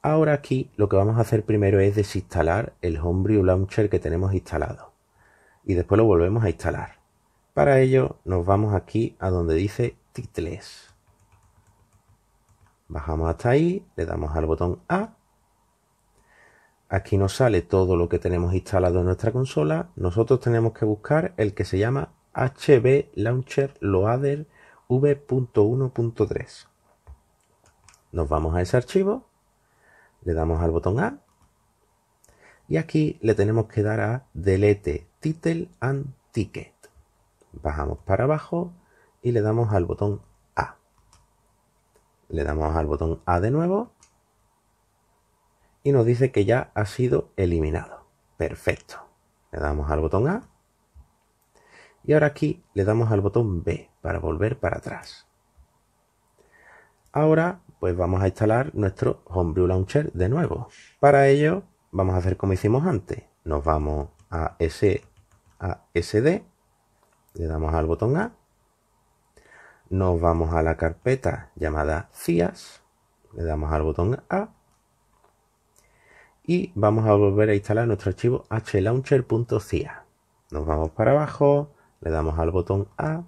Ahora aquí lo que vamos a hacer primero es desinstalar el Homebrew Launcher que tenemos instalado y después lo volvemos a instalar. Para ello nos vamos aquí a donde dice Titles. Bajamos hasta ahí, le damos al botón A. Aquí nos sale todo lo que tenemos instalado en nuestra consola. Nosotros tenemos que buscar el que se llama HB Launcher Loader V.1.3. Nos vamos a ese archivo. Le damos al botón A y aquí le tenemos que dar a Delete Title and Ticket. Bajamos para abajo y le damos al botón A. Le damos al botón A de nuevo y nos dice que ya ha sido eliminado. Perfecto. Le damos al botón A y ahora aquí le damos al botón B para volver para atrás. Ahora pues vamos a instalar nuestro Homebrew Launcher de nuevo. Para ello vamos a hacer como hicimos antes, nos vamos a SASD, le damos al botón A, nos vamos a la carpeta llamada CIAS, le damos al botón A y vamos a volver a instalar nuestro archivo hlauncher.cia. Nos vamos para abajo, le damos al botón A,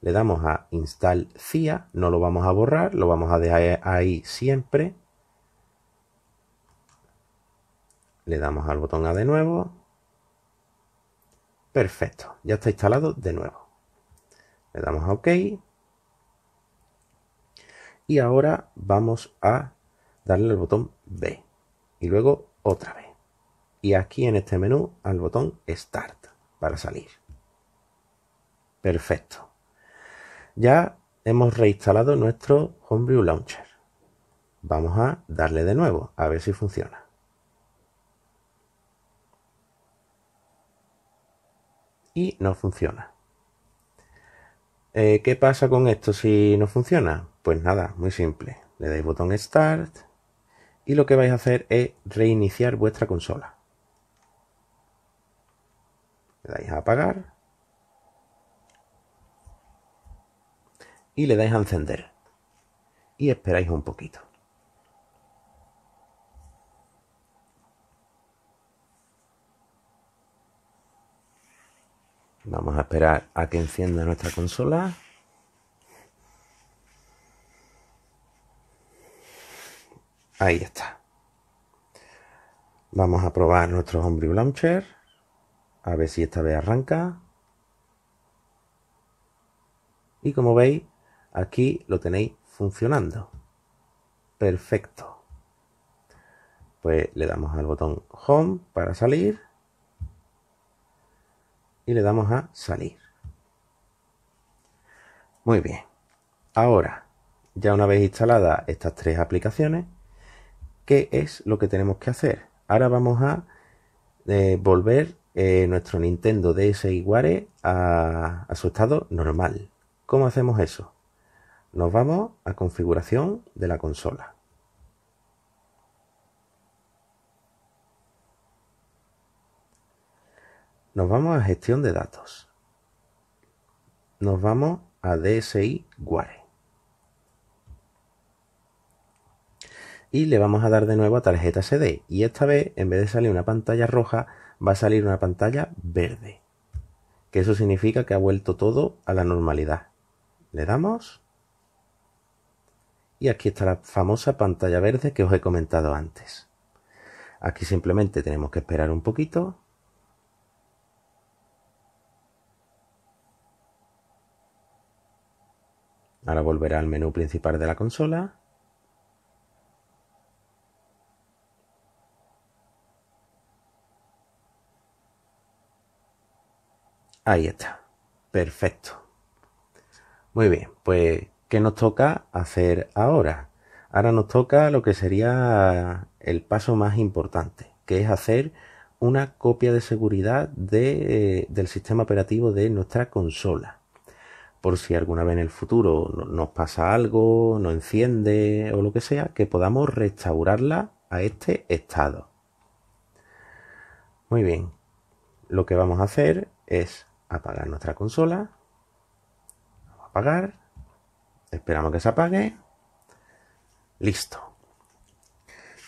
le damos a Install CIA, no lo vamos a borrar, lo vamos a dejar ahí siempre. Le damos al botón A de nuevo. Perfecto, ya está instalado de nuevo. Le damos a OK. Y ahora vamos a darle al botón B. Y luego otra vez. Y aquí en este menú al botón Start para salir. Perfecto. Ya hemos reinstalado nuestro Homebrew Launcher. Vamos a darle de nuevo a ver si funciona. Y no funciona. ¿Qué pasa con esto si no funciona? Pues nada, muy simple. Le dais botón Start y lo que vais a hacer es reiniciar vuestra consola. Le dais a apagar y le dais a encender y esperáis un poquito. Vamos a esperar a que encienda nuestra consola. Ahí está. Vamos a probar nuestro Homebrew Launcher. A ver si esta vez arranca. Y como veis, aquí lo tenéis funcionando. Perfecto. Pues le damos al botón Home para salir. Y le damos a salir. Muy bien. Ahora, ya una vez instaladas estas tres aplicaciones, ¿qué es lo que tenemos que hacer? Ahora vamos a volver nuestro Nintendo DSiWare a su estado normal. ¿Cómo hacemos eso? Nos vamos a configuración de la consola. Nos vamos a gestión de datos. Nos vamos a DSiWare. Y le vamos a dar de nuevo a tarjeta SD. Y esta vez, en vez de salir una pantalla roja, va a salir una pantalla verde. Que eso significa que ha vuelto todo a la normalidad. Le damos. Y aquí está la famosa pantalla verde que os he comentado antes. Aquí simplemente tenemos que esperar un poquito. Ahora volverá al menú principal de la consola. Ahí está. Perfecto. Muy bien, pues ¿qué nos toca hacer ahora? Ahora nos toca lo que sería el paso más importante, que es hacer una copia de seguridad del sistema operativo de nuestra consola. Por si alguna vez en el futuro nos pasa algo, nos enciende o lo que sea, que podamos restaurarla a este estado. Muy bien, lo que vamos a hacer es apagar nuestra consola. Vamos a apagar. Esperamos que se apague. Listo.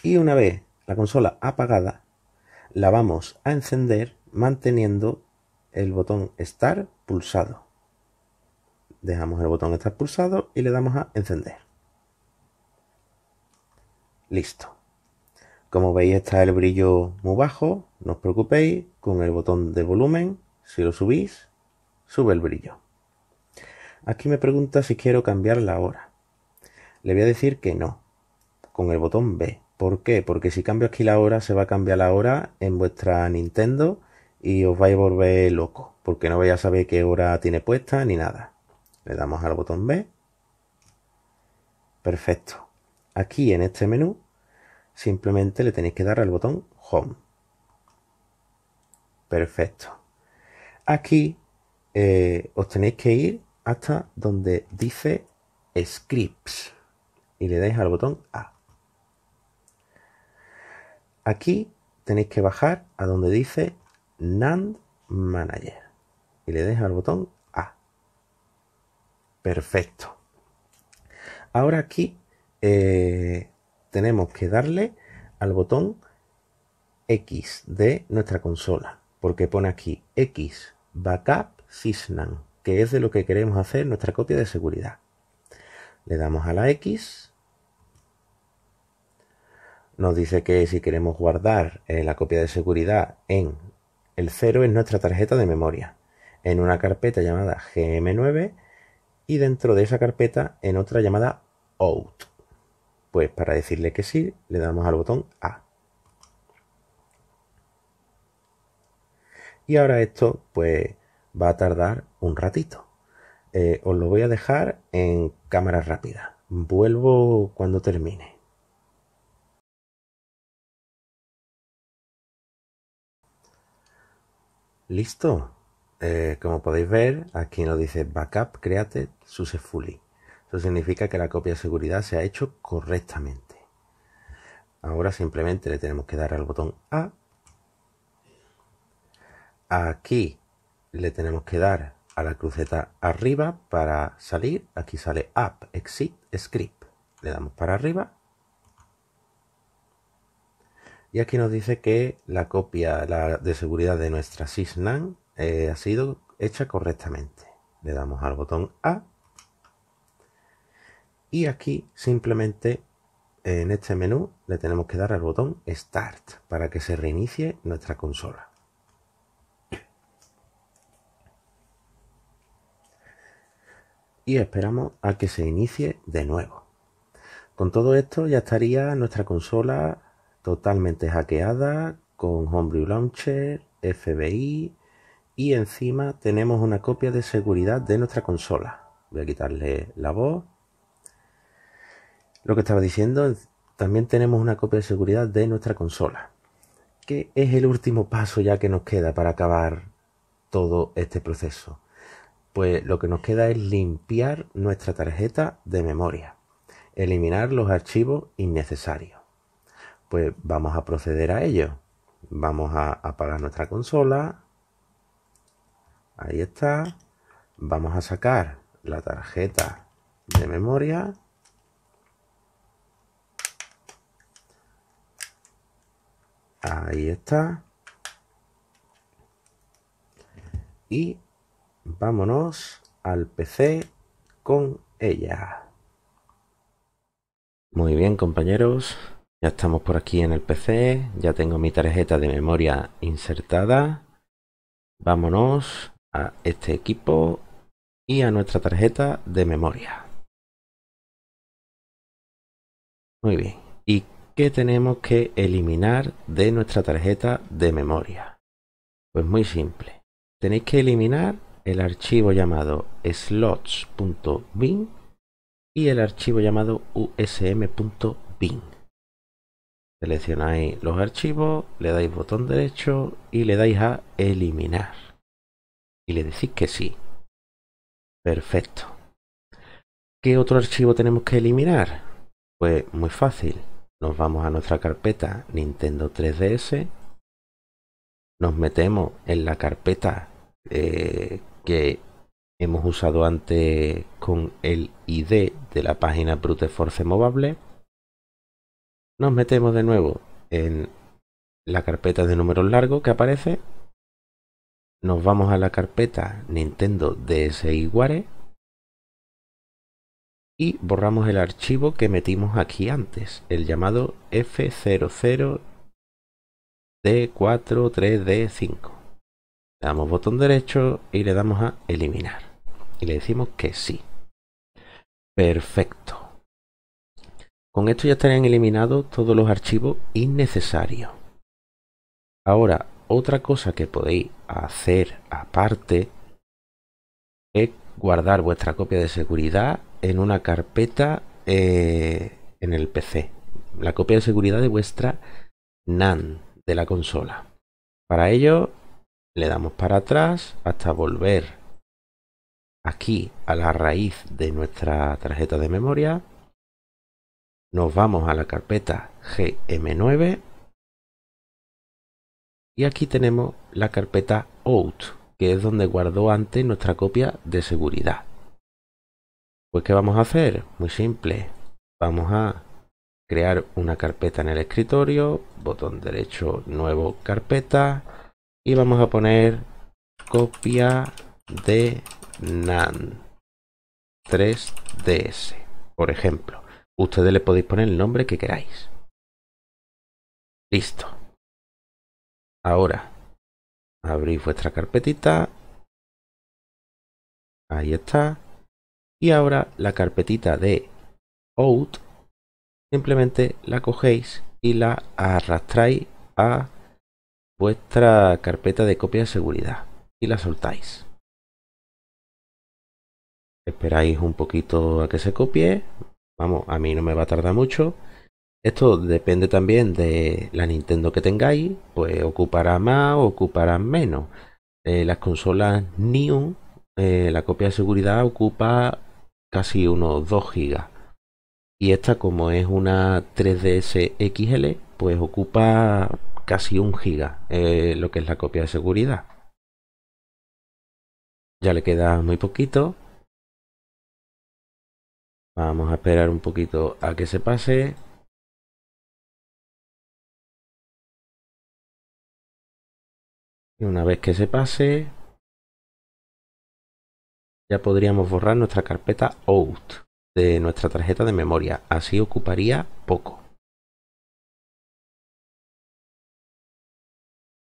Y una vez la consola apagada, la vamos a encender manteniendo el botón Start pulsado. Dejamos el botón Start pulsado y le damos a encender. Listo. Como veis está el brillo muy bajo, no os preocupéis, con el botón de volumen, si lo subís, sube el brillo. Aquí me pregunta si quiero cambiar la hora. Le voy a decir que no, con el botón B. ¿Por qué? Porque si cambio aquí la hora, se va a cambiar la hora en vuestra Nintendo y os vais a volver loco, porque no vais a saber qué hora tiene puesta ni nada. Le damos al botón B. Perfecto. Aquí en este menú, simplemente le tenéis que dar al botón Home. Perfecto. Aquí os tenéis que ir hasta donde dice scripts. y le dais al botón A. Aquí tenéis que bajar a donde dice NAND Manager y le dais al botón A. Perfecto. Ahora aquí tenemos que darle al botón X de nuestra consola, porque pone aquí X Backup SYSNAND, que es de lo que queremos hacer nuestra copia de seguridad. Le damos a la X. Nos dice que si queremos guardar la copia de seguridad en el 0 es nuestra tarjeta de memoria, en una carpeta llamada GM9 y dentro de esa carpeta en otra llamada OUT. Pues para decirle que sí, le damos al botón A. Y ahora esto pues va a tardar un ratito. Os lo voy a dejar en cámara rápida. Vuelvo cuando termine. Listo. Como podéis ver, aquí nos dice Backup Created Successfully. Eso significa que la copia de seguridad se ha hecho correctamente. Ahora simplemente le tenemos que dar al botón A. Aquí le tenemos que dar a la cruceta arriba para salir. Aquí sale App Exit Script. Le damos para arriba. Y aquí nos dice que la copia de seguridad de nuestra SysNAND ha sido hecha correctamente. Le damos al botón A. Y aquí simplemente en este menú le tenemos que dar al botón Start para que se reinicie nuestra consola. Y esperamos a que se inicie de nuevo. Con todo esto ya estaría nuestra consola totalmente hackeada, con Homebrew Launcher, FBI, y encima tenemos una copia de seguridad de nuestra consola. Voy a quitarle la voz. Lo que estaba diciendo, también tenemos una copia de seguridad de nuestra consola, que es el último paso ya que nos queda para acabar todo este proceso. Pues lo que nos queda es limpiar nuestra tarjeta de memoria, eliminar los archivos innecesarios. Pues vamos a proceder a ello. Vamos a apagar nuestra consola. Ahí está. Vamos a sacar la tarjeta de memoria. Ahí está. Y vámonos al PC con ella. Muy bien, compañeros. Ya estamos por aquí en el PC, ya tengo mi tarjeta de memoria insertada. Vámonos a este equipo y a nuestra tarjeta de memoria. Muy bien, ¿y qué tenemos que eliminar de nuestra tarjeta de memoria? Pues muy simple, tenéis que eliminar el archivo llamado slots.bin y el archivo llamado usm.bin. Seleccionáis los archivos, le dais botón derecho y le dais a eliminar. Y le decís que sí. Perfecto. ¿Qué otro archivo tenemos que eliminar? Pues muy fácil. Nos vamos a nuestra carpeta Nintendo 3DS. Nos metemos en la carpeta que hemos usado antes con el ID de la página Bruteforce Movable. Nos metemos de nuevo en la carpeta de números largos que aparece. Nos vamos a la carpeta Nintendo DSiWare. Y borramos el archivo que metimos aquí antes, el llamado F00D43D5. Le damos botón derecho y le damos a eliminar. Y le decimos que sí. Perfecto. Con esto ya estarían eliminados todos los archivos innecesarios. Ahora, otra cosa que podéis hacer aparte es guardar vuestra copia de seguridad en una carpeta en el PC. La copia de seguridad de vuestra NAND de la consola. Para ello, le damos para atrás hasta volver aquí a la raíz de nuestra tarjeta de memoria. Nos vamos a la carpeta gm9 y aquí tenemos la carpeta out, que es donde guardó antes nuestra copia de seguridad. Pues ¿qué vamos a hacer? Muy simple, vamos a crear una carpeta en el escritorio, botón derecho, nuevo carpeta, y vamos a poner copia de NAND 3DS, por ejemplo. Ustedes le podéis poner el nombre que queráis. Listo. Ahora abrís vuestra carpetita. Ahí está. Y ahora la carpetita de out simplemente la cogéis y la arrastráis a vuestra carpeta de copia de seguridad y la soltáis. Esperáis un poquito a que se copie. Vamos, a mí no me va a tardar mucho. Esto depende también de la Nintendo que tengáis, pues ocupará más o ocupará menos. Las consolas New, la copia de seguridad ocupa casi unos 2 GB. Y esta, como es una 3DS XL, pues ocupa casi 1 GB, lo que es la copia de seguridad. Ya le queda muy poquito. Vamos a esperar un poquito a que se pase. Y una vez que se pase, ya podríamos borrar nuestra carpeta out de nuestra tarjeta de memoria. Así ocuparía poco.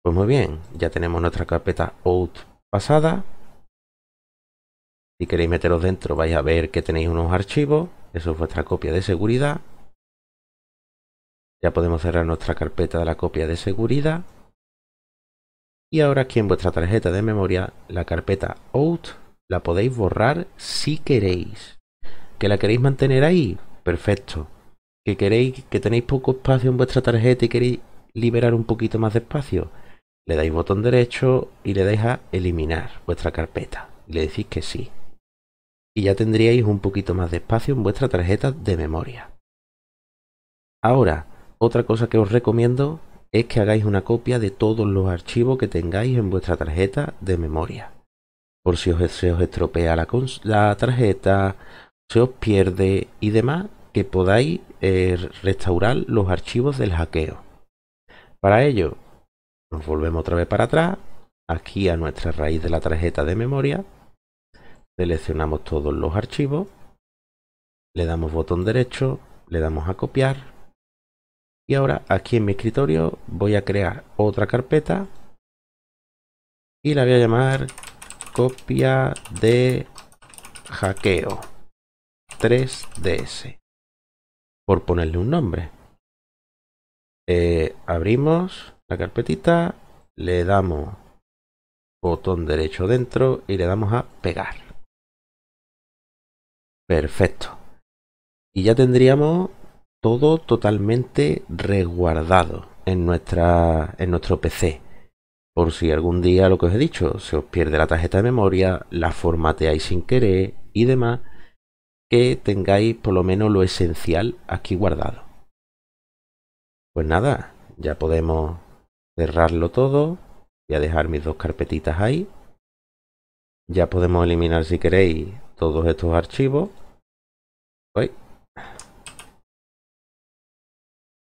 Pues muy bien, ya tenemos nuestra carpeta out pasada. Si queréis meteros dentro, vais a ver que tenéis unos archivos. Eso es vuestra copia de seguridad. Ya podemos cerrar nuestra carpeta de la copia de seguridad. Y ahora aquí en vuestra tarjeta de memoria, la carpeta out la podéis borrar si queréis. ¿Que la queréis mantener ahí? Perfecto. ¿Que queréis, que tenéis poco espacio en vuestra tarjeta y queréis liberar un poquito más de espacio? Le dais botón derecho y le dais a eliminar vuestra carpeta. Y le decís que sí. Y ya tendríais un poquito más de espacio en vuestra tarjeta de memoria. Ahora, otra cosa que os recomiendo es que hagáis una copia de todos los archivos que tengáis en vuestra tarjeta de memoria. Por si se os estropea la tarjeta, se os pierde y demás, que podáis restaurar los archivos del hackeo. Para ello, nos volvemos otra vez para atrás, aquí a nuestra raíz de la tarjeta de memoria. Seleccionamos todos los archivos, le damos botón derecho, le damos a copiar y ahora aquí en mi escritorio voy a crear otra carpeta y la voy a llamar copia de hackeo 3DS, por ponerle un nombre. Abrimos la carpetita, le damos botón derecho dentro y le damos a pegar. Perfecto. Y ya tendríamos todo totalmente resguardado en nuestro PC. Por si algún día, lo que os he dicho, se os pierde la tarjeta de memoria, la formateáis sin querer y demás, que tengáis por lo menos lo esencial aquí guardado. Pues nada, ya podemos cerrarlo todo. Voy a dejar mis dos carpetitas ahí. Ya podemos eliminar, si queréis, todos estos archivos. Uy.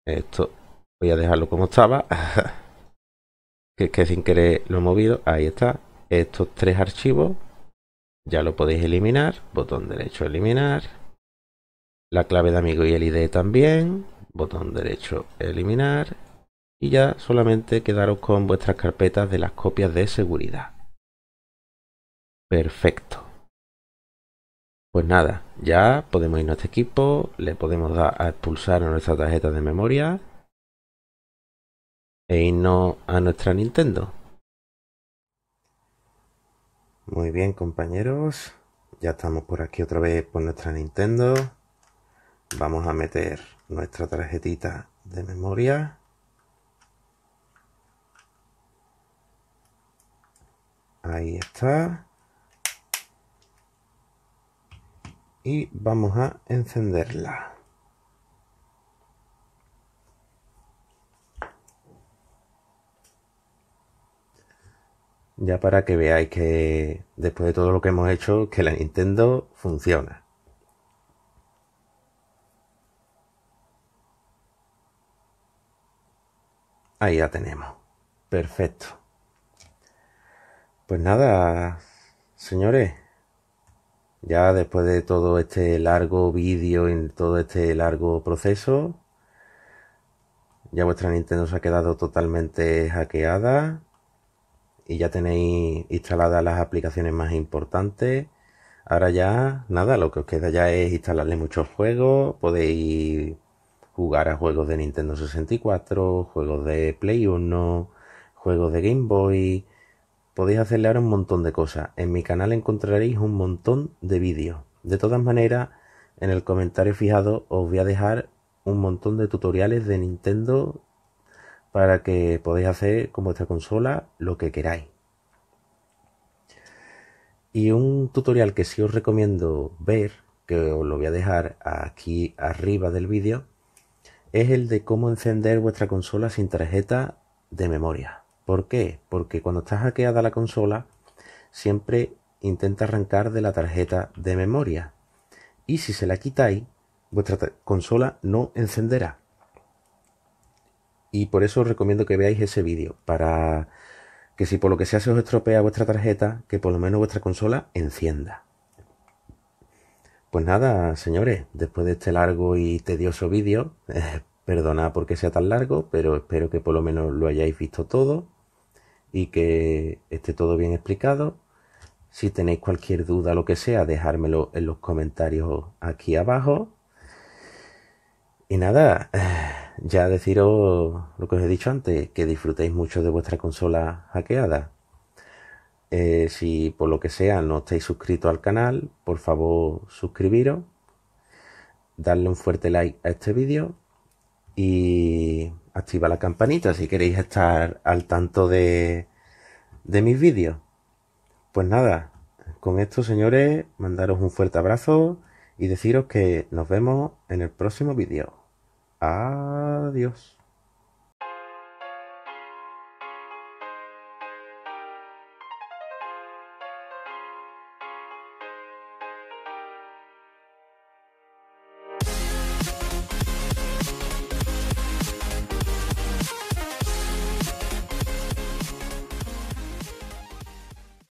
Esto voy a dejarlo como estaba. Que es que sin querer lo he movido. Ahí está. Estos 3 archivos ya lo podéis eliminar. Botón derecho, eliminar. La clave de amigo y el ID también. Botón derecho, eliminar. Y ya solamente quedaros con vuestras carpetas de las copias de seguridad. Perfecto. Pues nada, ya podemos ir a nuestro equipo, le podemos dar a expulsar a nuestra tarjeta de memoria e irnos a nuestra Nintendo. Muy bien, compañeros, ya estamos por aquí otra vez por nuestra Nintendo. Vamos a meter nuestra tarjetita de memoria. Ahí está. Y vamos a encenderla. ya para que veáis que después de todo lo que hemos hecho, que la Nintendo funciona. Ahí la tenemos. Perfecto. Pues nada, señores. Ya después de todo este largo vídeo y todo este largo proceso, ya vuestra Nintendo se ha quedado totalmente hackeada. Y ya tenéis instaladas las aplicaciones más importantes. Ahora ya, nada, lo que os queda ya es instalarle muchos juegos. Podéis jugar a juegos de Nintendo 64, juegos de Play 1, juegos de Game Boy. Podéis hacerle ahora un montón de cosas. En mi canal encontraréis un montón de vídeos. De todas maneras, en el comentario fijado os voy a dejar un montón de tutoriales de Nintendo para que podáis hacer con vuestra consola lo que queráis. Y un tutorial que sí os recomiendo ver, que os lo voy a dejar aquí arriba del vídeo, es el de cómo encender vuestra consola sin tarjeta de memoria. ¿Por qué? Porque cuando está hackeada la consola, siempre intenta arrancar de la tarjeta de memoria. Y si se la quitáis, vuestra consola no encenderá. Y por eso os recomiendo que veáis ese vídeo, para que si por lo que sea se os estropea vuestra tarjeta, que por lo menos vuestra consola encienda. Pues nada, señores, después de este largo y tedioso vídeo, perdonad porque sea tan largo, pero espero que por lo menos lo hayáis visto todo y que esté todo bien explicado. Si tenéis cualquier duda, lo que sea, dejármelo en los comentarios aquí abajo. Y nada, ya deciros lo que os he dicho antes, que disfrutéis mucho de vuestra consola hackeada. Si por lo que sea no estáis suscritos al canal, por favor suscribiros, darle un fuerte like a este vídeo y activa la campanita si queréis estar al tanto de mis vídeos. Pues nada, con esto, señores, mandaros un fuerte abrazo y deciros que nos vemos en el próximo vídeo. Adiós.